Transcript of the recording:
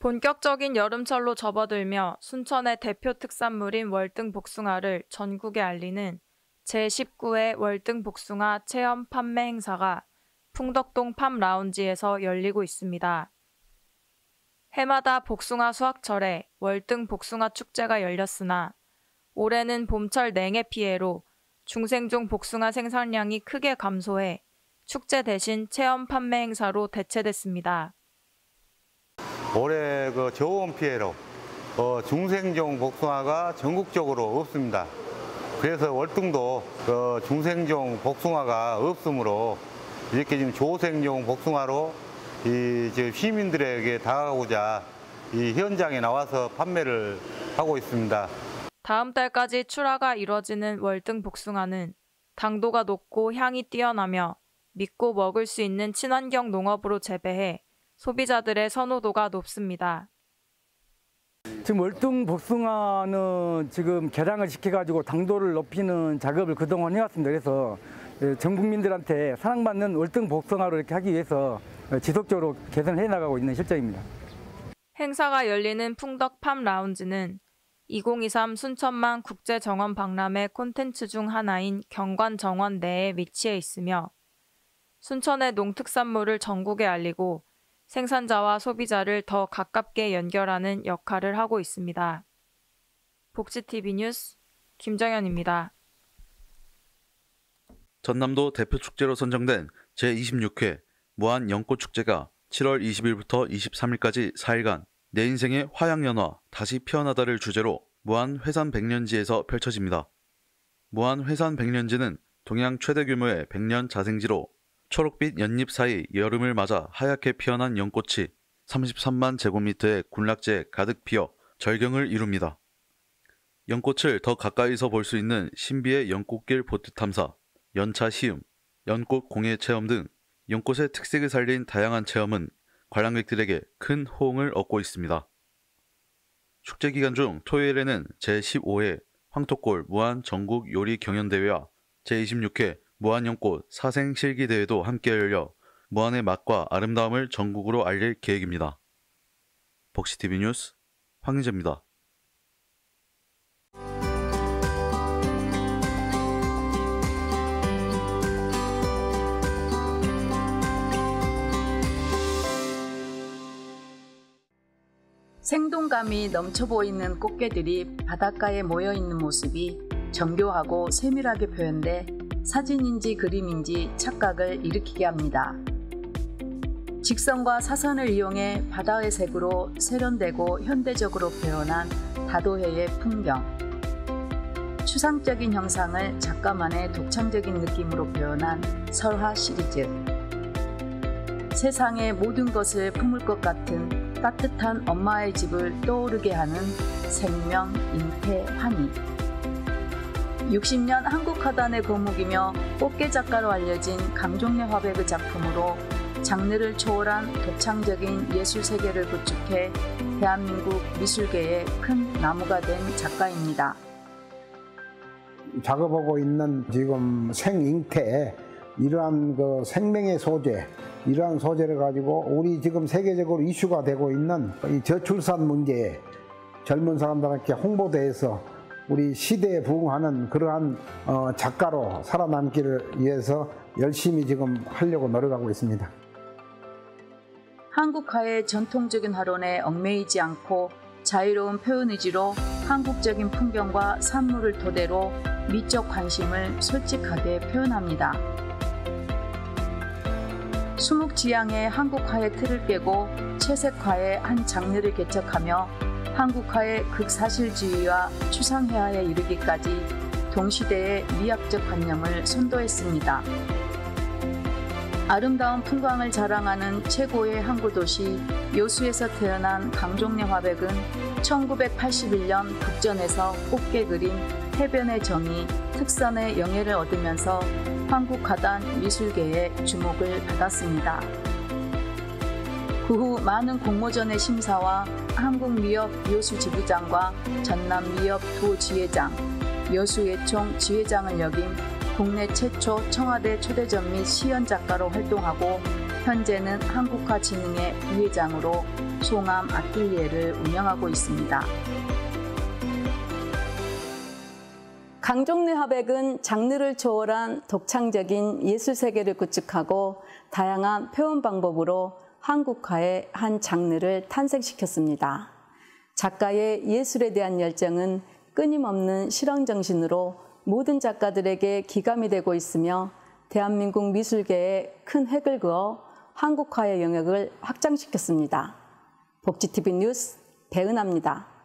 본격적인 여름철로 접어들며 순천의 대표 특산물인 월등복숭아를 전국에 알리는 제19회 월등복숭아 체험 판매 행사가 풍덕동 팜 라운지에서 열리고 있습니다. 해마다 복숭아 수확철에 월등복숭아 축제가 열렸으나 올해는 봄철 냉해 피해로 중생종 복숭아 생산량이 크게 감소해 축제 대신 체험 판매 행사로 대체됐습니다. 올해 저온 피해로 중생종 복숭아가 전국적으로 없습니다. 그래서 월등도 중생종 복숭아가 없으므로 이렇게 지금 조생종 복숭아로 지금 시민들에게 다가가고자 이 현장에 나와서 판매를 하고 있습니다. 다음 달까지 출하가 이뤄지는 월등 복숭아는 당도가 높고 향이 뛰어나며 믿고 먹을 수 있는 친환경 농업으로 재배해 소비자들의 선호도가 높습니다. 지금 월등 복숭아는 지금 개량을 시켜가지고 당도를 높이는 작업을 그동안 해왔습니다. 그래서 전 국민들한테 사랑받는 월등 복숭아로 이렇게 하기 위해서 지속적으로 개선해 나가고 있는 실정입니다. 행사가 열리는 풍덕 팜 라운지는 2023 순천만 국제정원 박람회 콘텐츠 중 하나인 경관정원 내에 위치해 있으며 순천의 농특산물을 전국에 알리고 생산자와 소비자를 더 가깝게 연결하는 역할을 하고 있습니다. 복지TV 뉴스 김정현입니다. 전남도 대표축제로 선정된 제26회 무안연꽃축제가 7월 20일부터 23일까지 4일간 내 인생의 화양연화 다시 피어나다를 주제로 무안회산백년지에서 펼쳐집니다. 무안회산백년지는 동양 최대 규모의 백년 자생지로 초록빛 연잎 사이 여름을 맞아 하얗게 피어난 연꽃이 33만 제곱미터의 군락지에 가득 피어 절경을 이룹니다. 연꽃을 더 가까이서 볼 수 있는 신비의 연꽃길 보트 탐사, 연차 시음, 연꽃 공예 체험 등 연꽃의 특색을 살린 다양한 체험은 관람객들에게 큰 호응을 얻고 있습니다. 축제 기간 중 토요일에는 제15회 황토골 무안 전국 요리 경연대회와 제26회 무안연꽃 사생실기대회도 함께 열려 무안의 맛과 아름다움을 전국으로 알릴 계획입니다. 복지TV 뉴스 황희재입니다. 생동감이 넘쳐 보이는 꽃게들이 바닷가에 모여 있는 모습이 정교하고 세밀하게 표현돼 사진인지 그림인지 착각을 일으키게 합니다. 직선과 사선을 이용해 바다의 색으로 세련되고 현대적으로 표현한 다도해의 풍경. 추상적인 형상을 작가만의 독창적인 느낌으로 표현한 설화 시리즈. 세상의 모든 것을 품을 것 같은 따뜻한 엄마의 집을 떠오르게 하는 생명, 잉태, 환희. 60년 한국 화단의 거목이며 꽃게 작가로 알려진 강종래 화백의 작품으로 장르를 초월한 독창적인 예술 세계를 구축해 대한민국 미술계의 큰 나무가 된 작가입니다. 작업하고 있는 지금 생잉태에 이러한 생명의 소재, 이러한 소재를 가지고 우리 지금 세계적으로 이슈가 되고 있는 이 저출산 문제에 젊은 사람들한테 홍보대에서 우리 시대에 부응하는 그러한 작가로 살아남기를 위해서 열심히 지금 하려고 노력하고 있습니다. 한국화의 전통적인 활원에 얽매이지 않고 자유로운 표현 의지로 한국적인 풍경과 산물을 토대로 미적 관심을 솔직하게 표현합니다. 수묵지향의 한국화의 틀을 깨고 채색화의 한 장르를 개척하며 한국화의 극사실주의와 추상회화에 이르기까지 동시대의 미학적 관념을 선도했습니다. 아름다운 풍광을 자랑하는 최고의 항구도시 여수에서 태어난 강종래 화백은 1981년 북전에서 꽃게 그림 해변의 정의, 특선의 영예를 얻으면서 한국 화단 미술계의 주목을 받았습니다. 그 후 많은 공모전의 심사와 한국미협 여수 지부장과 전남미협 두 지회장, 여수예총 지회장을 역임 국내 최초 청와대 초대전 및 시연작가로 활동하고 현재는 한국화진흥회 부회장으로 송암 아틀리에를 운영하고 있습니다. 강종래 화백은 장르를 초월한 독창적인 예술 세계를 구축하고 다양한 표현 방법으로 한국화의 한 장르를 탄생시켰습니다. 작가의 예술에 대한 열정은 끊임없는 실험 정신으로 모든 작가들에게 기감이 되고 있으며 대한민국 미술계에 큰 획을 그어 한국화의 영역을 확장시켰습니다. 복지TV 뉴스 배은하입니다.